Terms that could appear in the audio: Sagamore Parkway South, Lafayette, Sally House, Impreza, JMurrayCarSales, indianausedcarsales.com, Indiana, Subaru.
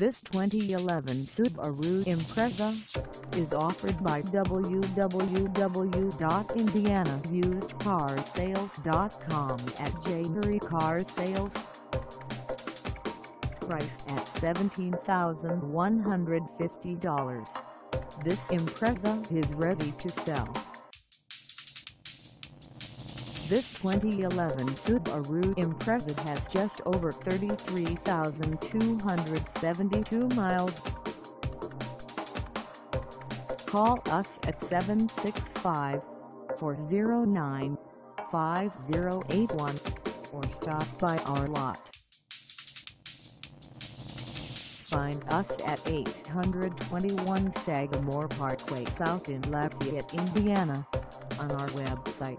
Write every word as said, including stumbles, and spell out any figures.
This twenty eleven Subaru Impreza is offered by w w w dot indiana used car sales dot com at J Murray Car Sales. Price at seventeen thousand one hundred fifty dollars. This Impreza is ready to sell. This twenty eleven Subaru Impreza has just over thirty-three thousand two hundred seventy-two miles. Call us at seven six five, four oh nine, five oh eight one or stop by our lot. Find us at eight twenty-one Sagamore Parkway South in Lafayette, Indiana, on our website,